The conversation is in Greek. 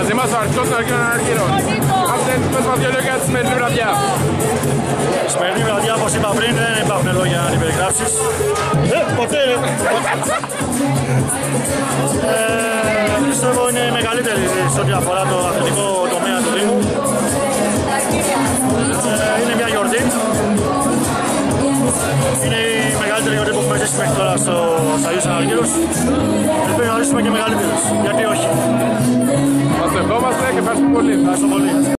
μαζί μας ο αρχικός των αρχείων αναρχείων. Πες μας δύο λόγια για τη σημερινή βραδιά. Η σημερινή βραδιά, όπως είπα πριν, δεν υπάρχουν λόγια να την περιγράψεις. Ποτέ! Πιστεύω είναι μεγαλύτερη σε ό,τι αφορά το αθλητικό τομέα του Δήμου. Είναι μια γιορτή. Είναι η μεγαλύτερη γιορτή που έχουμε ζήσει μέχρι τώρα στους Αγίους Αναργύρους. Πρέπει να ζήσουμε και μεγαλύτερες. Γιατί όχι. Μας ευχόμαστε και ευχαριστούμε πολύ.